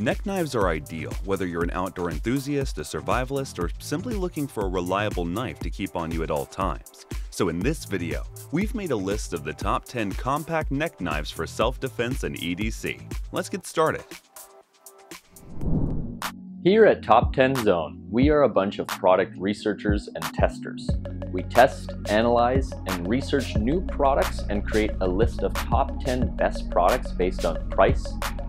Neck knives are ideal, whether you're an outdoor enthusiast, a survivalist, or simply looking for a reliable knife to keep on you at all times. So in this video, we've made a list of the top 10 compact neck knives for self-defense and EDC. Let's get started. Here at Top 10 Zone, we are a bunch of product researchers and testers. We test, analyze, and research new products and create a list of top 10 best products based on price,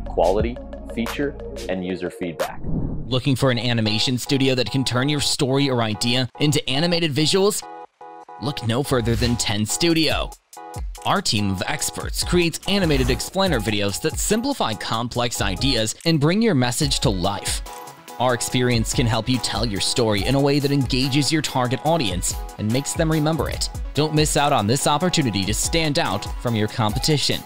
quality, feature, and user feedback. Looking for an animation studio that can turn your story or idea into animated visuals? Look no further than 10 Studio. Our team of experts creates animated explainer videos that simplify complex ideas and bring your message to life. Our experience can help you tell your story in a way that engages your target audience and makes them remember it. Don't miss out on this opportunity to stand out from your competition.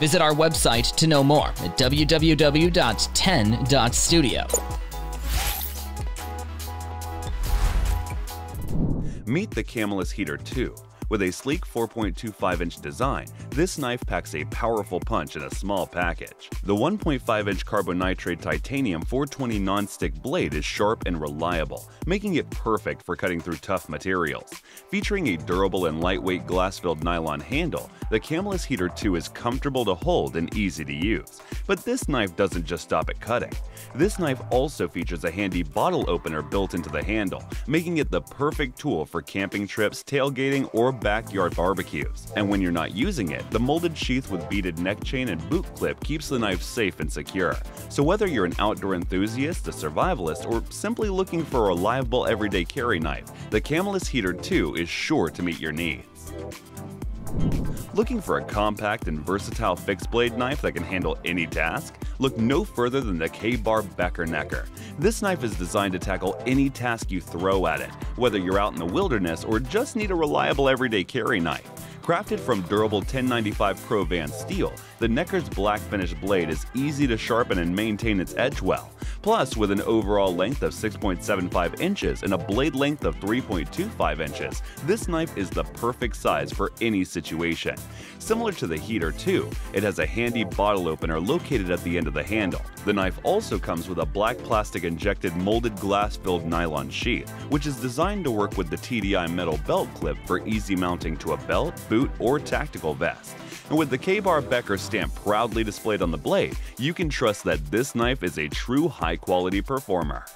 Visit our website to know more at www.10.studio. Meet the Camillus Heater 2. With a sleek 4.25-inch design, this knife packs a powerful punch in a small package. The 1.5-inch carbonitrate titanium 420 non-stick blade is sharp and reliable, making it perfect for cutting through tough materials. Featuring a durable and lightweight glass-filled nylon handle, the Camillus Heater 2 is comfortable to hold and easy to use. But this knife doesn't just stop at cutting. This knife also features a handy bottle opener built into the handle, making it the perfect tool for camping trips, tailgating, or backyard barbecues. And when you're not using it, the molded sheath with beaded neck chain and boot clip keeps the knife safe and secure. So whether you're an outdoor enthusiast, a survivalist, or simply looking for a reliable everyday carry knife, the Camillus Heater 2 is sure to meet your needs. Looking for a compact and versatile fixed blade knife that can handle any task? Look no further than the K-Bar Becker Necker. This knife is designed to tackle any task you throw at it, whether you're out in the wilderness or just need a reliable everyday carry knife. Crafted from durable 1095 Pro-Van steel, the Necker's black finished blade is easy to sharpen and maintain its edge well. Plus, with an overall length of 6.75 inches and a blade length of 3.25 inches, this knife is the perfect size for any situation. Similar to the Heater 2, it has a handy bottle opener located at the end of the handle. The knife also comes with a black plastic-injected molded glass-filled nylon sheath, which is designed to work with the TDI metal belt clip for easy mounting to a belt, boot, or tactical vest. And with the K-Bar Becker stamp proudly displayed on the blade, you can trust that this knife is a true high-quality performer.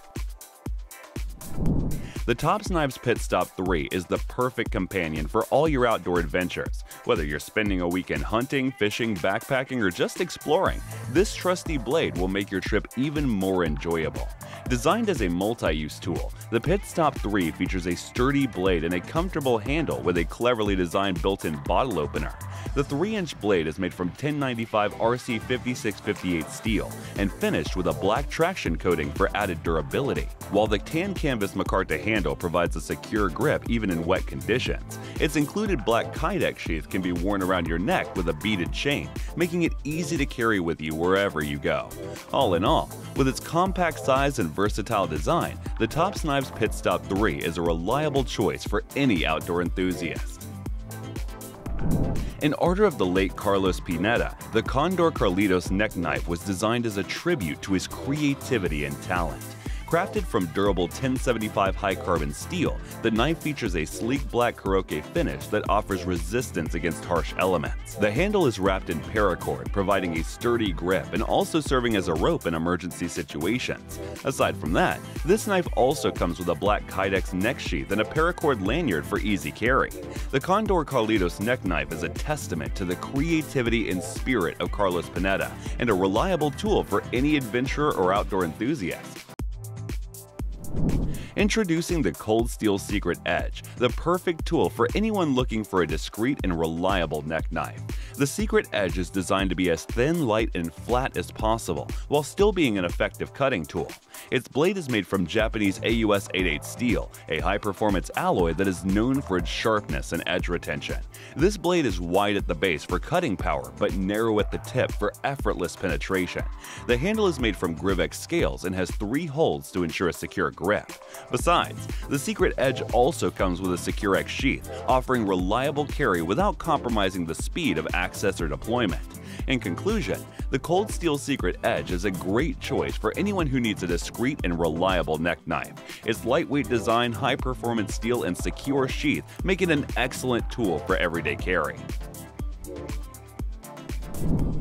The TOPS Knives Pit Stop 3 is the perfect companion for all your outdoor adventures. Whether you're spending a weekend hunting, fishing, backpacking, or just exploring, this trusty blade will make your trip even more enjoyable. Designed as a multi-use tool, the Pit Stop 3 features a sturdy blade and a comfortable handle with a cleverly designed built-in bottle opener. The 3-inch blade is made from 1095 RC 5658 steel and finished with a black traction coating for added durability, while the tan canvas Micarta handle provides a secure grip even in wet conditions. Its included black Kydex sheath can be worn around your neck with a beaded chain, making it easy to carry with you wherever you go. All in all, with its compact size and versatile design, the TOPS Knives Pit Stop 3 is a reliable choice for any outdoor enthusiast. An order of the late Carlos Pineda, the Condor Carlitos neck knife was designed as a tribute to his creativity and talent. Crafted from durable 1075 high-carbon steel, the knife features a sleek black Karoke finish that offers resistance against harsh elements. The handle is wrapped in paracord, providing a sturdy grip and also serving as a rope in emergency situations. Aside from that, this knife also comes with a black Kydex neck sheath and a paracord lanyard for easy carry. The Condor Carlitos neck knife is a testament to the creativity and spirit of Carlos Panetta and a reliable tool for any adventurer or outdoor enthusiast. Introducing the Cold Steel Secret Edge, the perfect tool for anyone looking for a discreet and reliable neck knife. The Secret Edge is designed to be as thin, light, and flat as possible, while still being an effective cutting tool. Its blade is made from Japanese AUS 88 steel, a high-performance alloy that is known for its sharpness and edge retention. This blade is wide at the base for cutting power, but narrow at the tip for effortless penetration. The handle is made from Grivex scales and has 3 holes to ensure a secure grip. Besides, the Secret Edge also comes with a Securex sheath, offering reliable carry without compromising the speed of action access or deployment. In conclusion, the Cold Steel Secret Edge is a great choice for anyone who needs a discreet and reliable neck knife. Its lightweight design, high-performance steel, and secure sheath make it an excellent tool for everyday carry.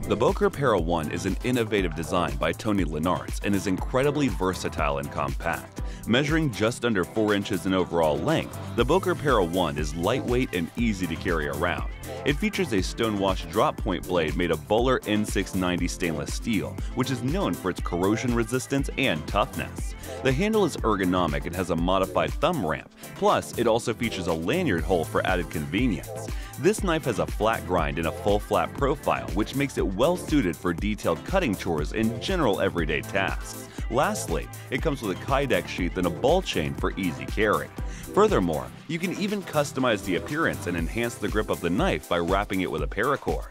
The Boker Para 1 is an innovative design by Tony Lennartz and is incredibly versatile and compact. Measuring just under 4 inches in overall length, the Boker Para 1 is lightweight and easy to carry around. It features a stonewashed drop point blade made of Buller N690 stainless steel, which is known for its corrosion resistance and toughness. The handle is ergonomic and has a modified thumb ramp, plus it also features a lanyard hole for added convenience. This knife has a flat grind and a full flat profile, which makes it well suited for detailed cutting chores and general everyday tasks. Lastly, it comes with a Kydex sheath and a ball chain for easy carry. Furthermore, you can even customize the appearance and enhance the grip of the knife by wrapping it with a paracord.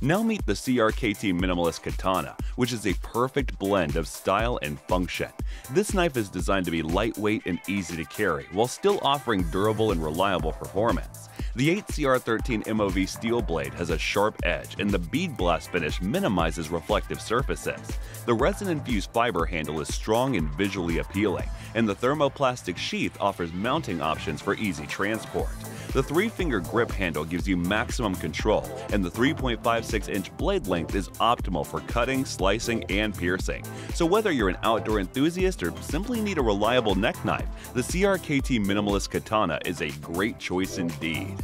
Now meet the CRKT Minimalist Katana, which is a perfect blend of style and function. This knife is designed to be lightweight and easy to carry, while still offering durable and reliable performance. The 8CR13 MOV steel blade has a sharp edge, and the bead blast finish minimizes reflective surfaces. The resin-infused fiber handle is strong and visually appealing, and the thermoplastic sheath offers mounting options for easy transport. The 3-finger grip handle gives you maximum control, and the 3.56-inch blade length is optimal for cutting, slicing, and piercing. So whether you're an outdoor enthusiast or simply need a reliable neck knife, the CRKT Minimalist Katana is a great choice indeed.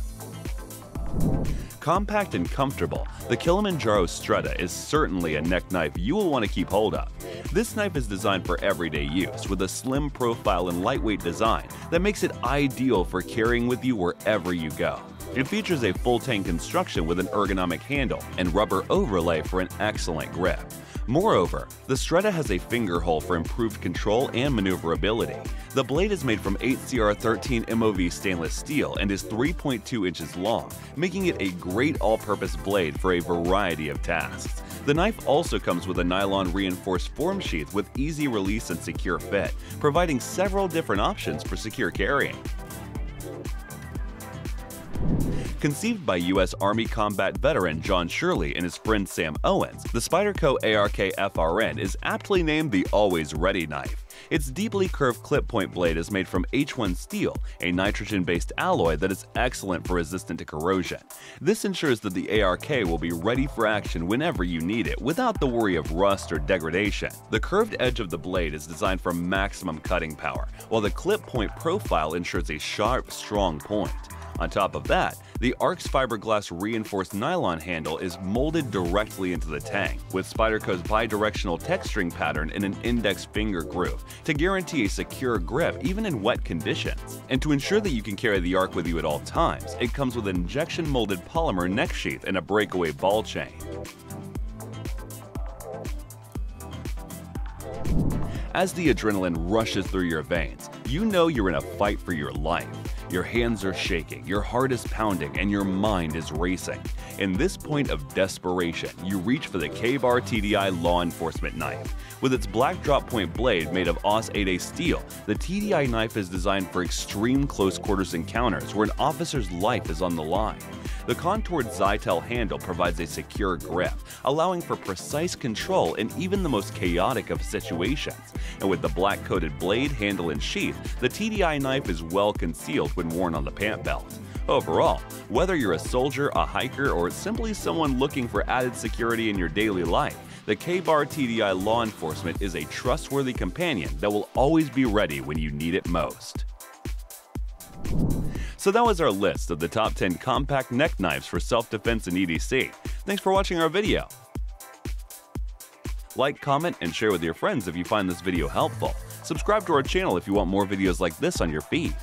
Compact and comfortable, the Kilimanjaro Stretta is certainly a neck knife you will want to keep hold of. This knife is designed for everyday use with a slim profile and lightweight design that makes it ideal for carrying with you wherever you go. It features a full tank construction with an ergonomic handle and rubber overlay for an excellent grip. Moreover, the Stretta has a finger hole for improved control and maneuverability. The blade is made from 8CR13 MOV stainless steel and is 3.2 inches long, making it a great all-purpose blade for a variety of tasks. The knife also comes with a nylon reinforced form sheath with easy release and secure fit, providing several different options for secure carrying. Conceived by U.S. Army combat veteran John Shirley and his friend Sam Owens, the Spyderco ARK FRN is aptly named the Always Ready Knife. Its deeply curved clip point blade is made from H1 steel, a nitrogen-based alloy that is excellent for resistance to corrosion. This ensures that the ARK will be ready for action whenever you need it, without the worry of rust or degradation. The curved edge of the blade is designed for maximum cutting power, while the clip point profile ensures a sharp, strong point. On top of that, the ARK's fiberglass reinforced nylon handle is molded directly into the tang, with Spyderco's bidirectional texturing pattern in an index finger groove to guarantee a secure grip even in wet conditions. And to ensure that you can carry the ARK with you at all times, it comes with an injection-molded polymer neck sheath and a breakaway ball chain. As the adrenaline rushes through your veins, you know you're in a fight for your life. Your hands are shaking, your heart is pounding, and your mind is racing. In this point of desperation, you reach for the K-Bar TDI Law Enforcement Knife. With its black drop point blade made of OS 8A steel, the TDI knife is designed for extreme close quarters encounters where an officer's life is on the line. The contoured Zytel handle provides a secure grip, allowing for precise control in even the most chaotic of situations. And with the black-coated blade, handle, and sheath, the TDI knife is well concealed when worn on the pant belt. Overall, whether you're a soldier, a hiker, or simply someone looking for added security in your daily life, the K-Bar TDI Law Enforcement is a trustworthy companion that will always be ready when you need it most. So that was our list of the top 10 compact neck knives for self-defense and EDC. Thanks for watching our video. Like, comment, and share with your friends if you find this video helpful. Subscribe to our channel if you want more videos like this on your feed.